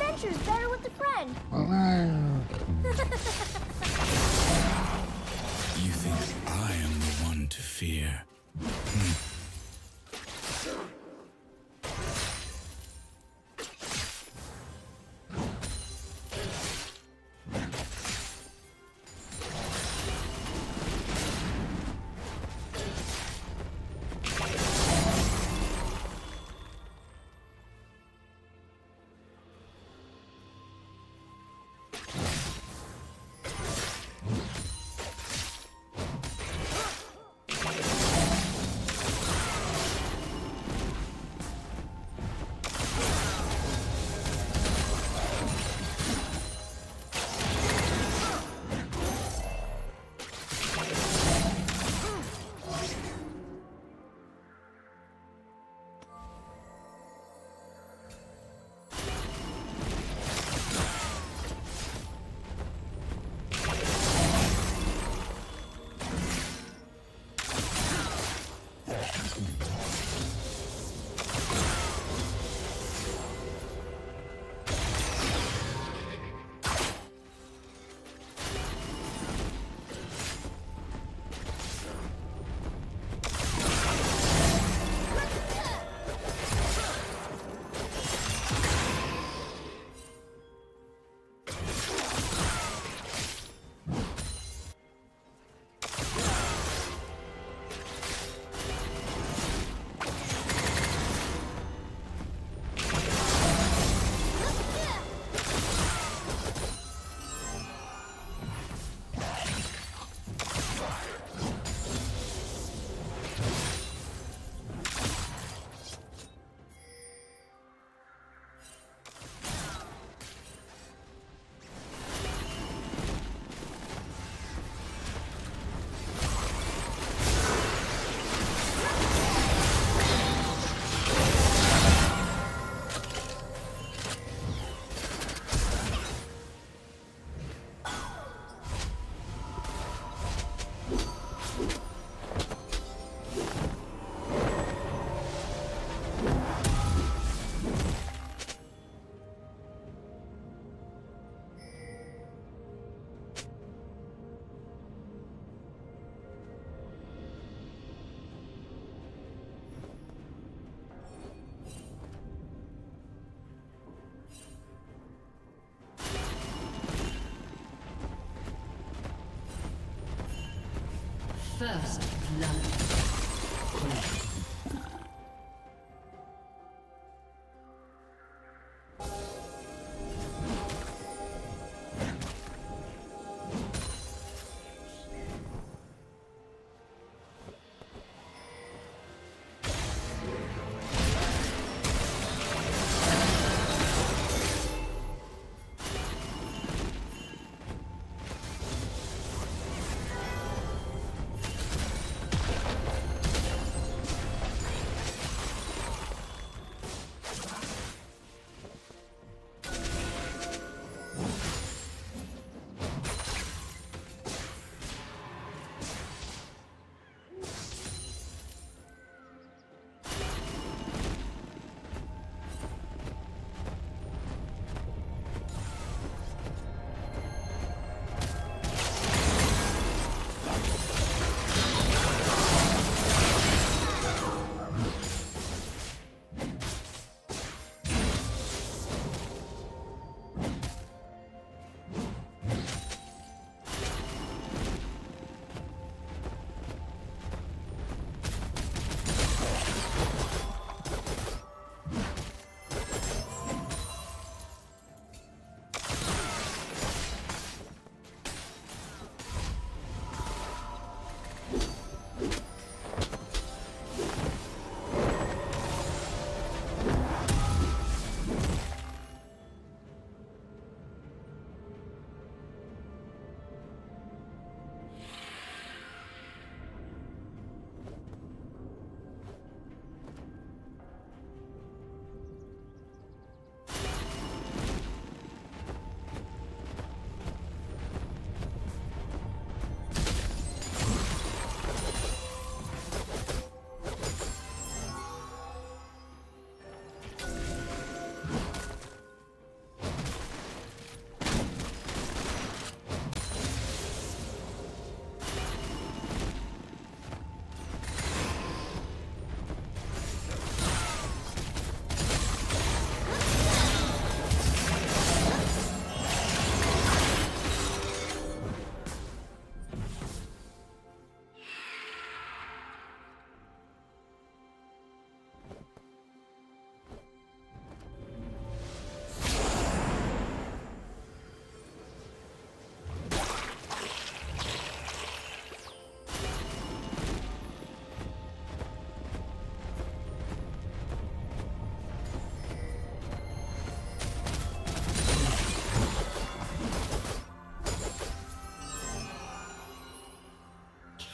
adventure's better with a friend. You think I am the one to fear? First love.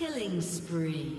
Killing spree.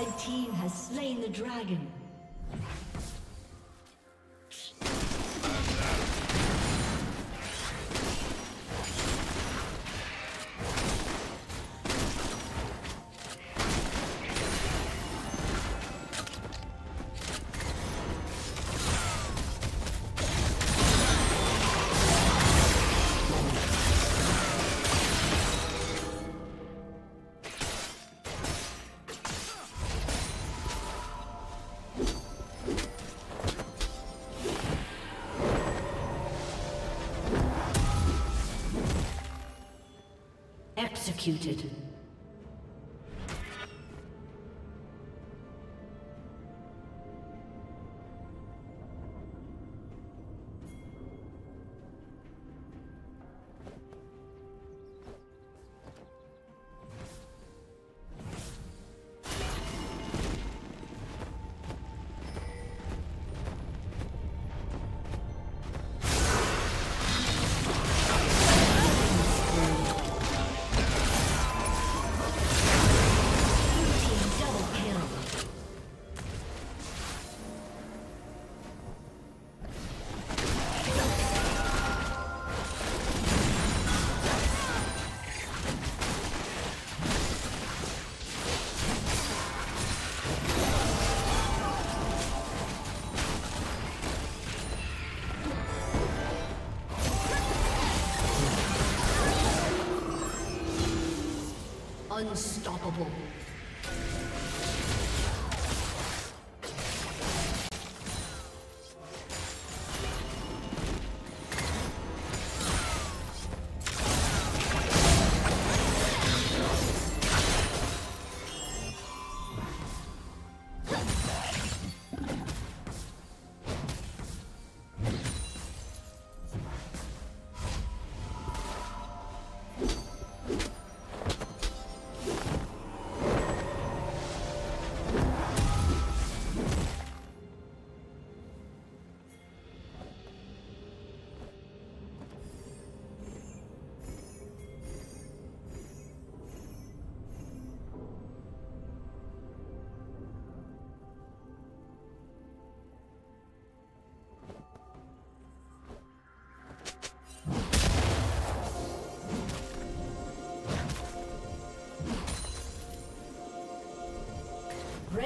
Red team has slain the dragon. Executed. Unstoppable.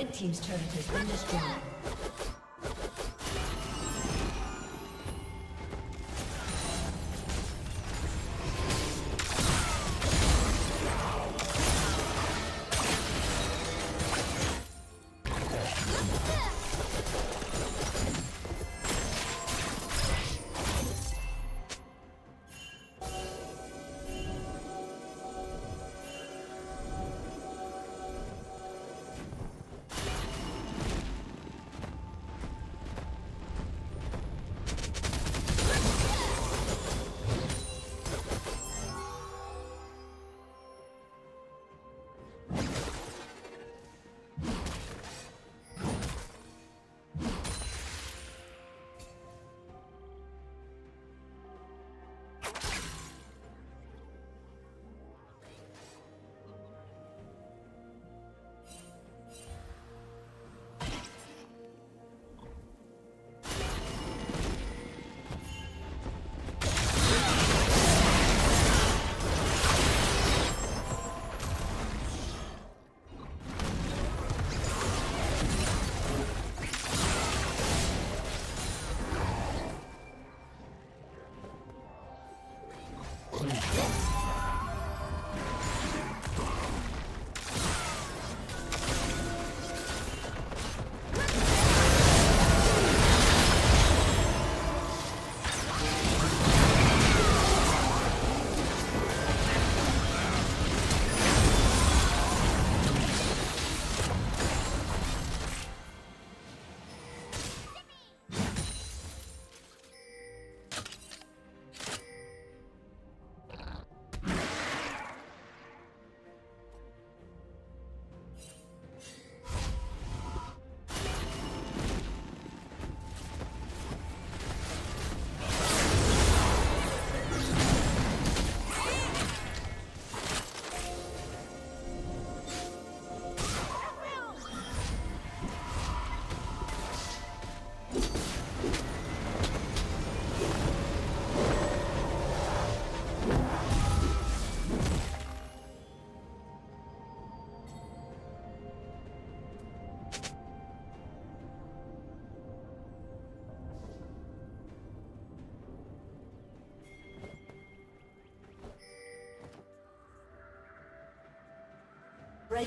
Red team's turret has been destroyed. Red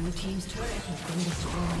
Blue team's turret has been destroyed.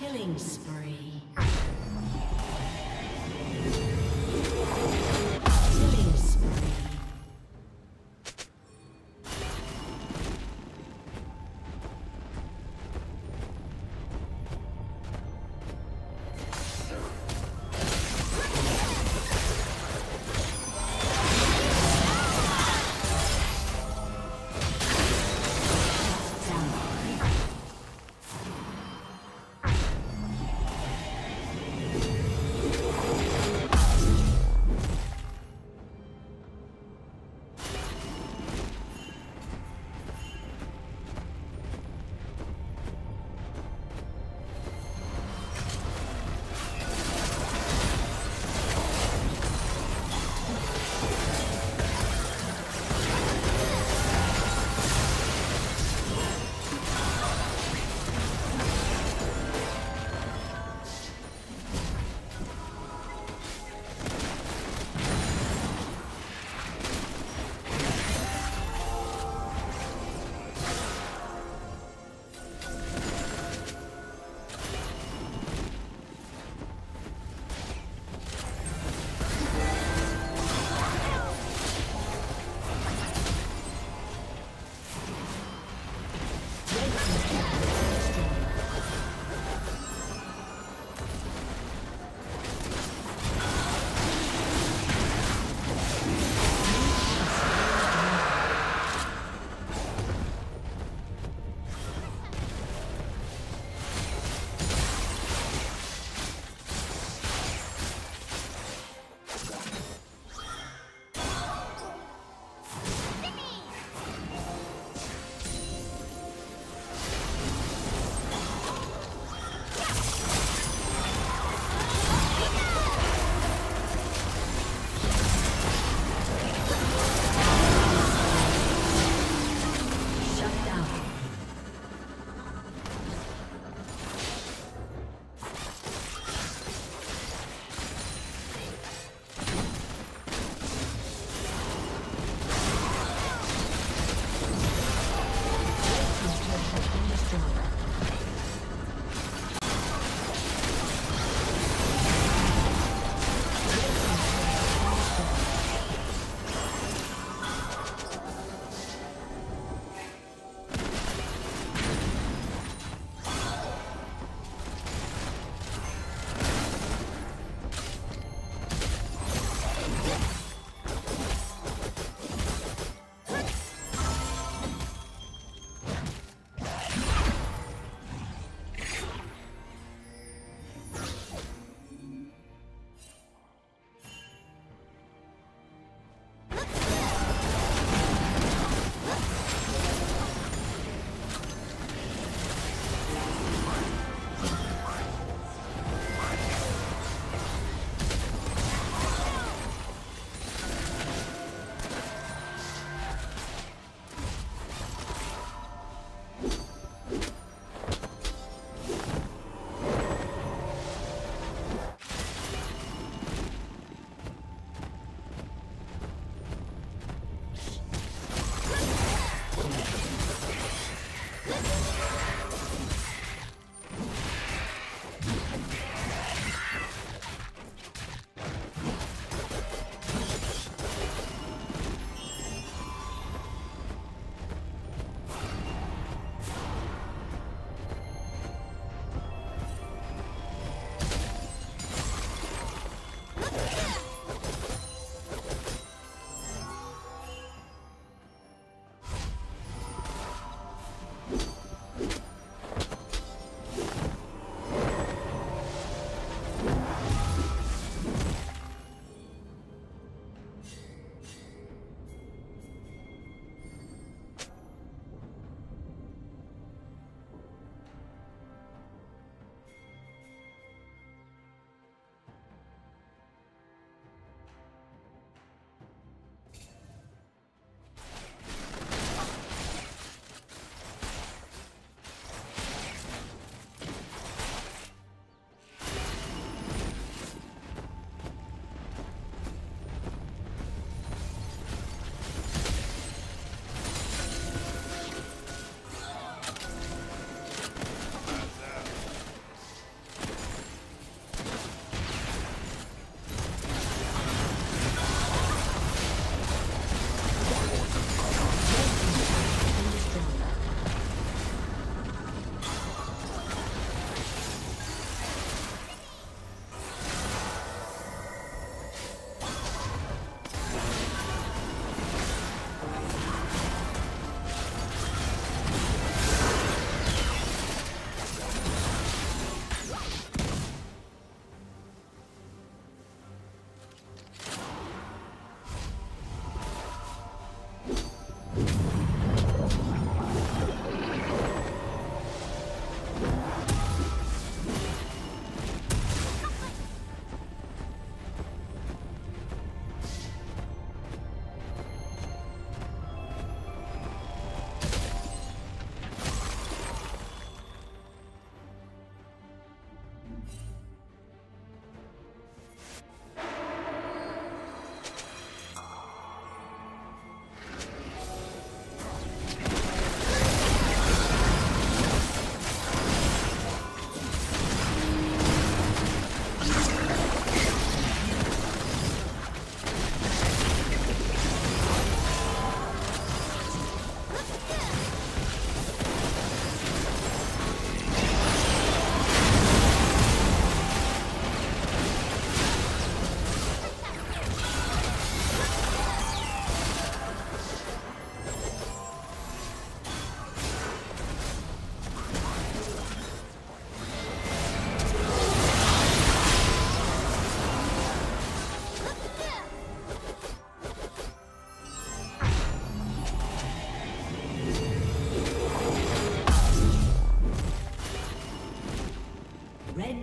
Killing spree. Killing spree.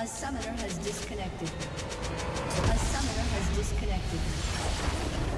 A summoner has disconnected. A summoner has disconnected.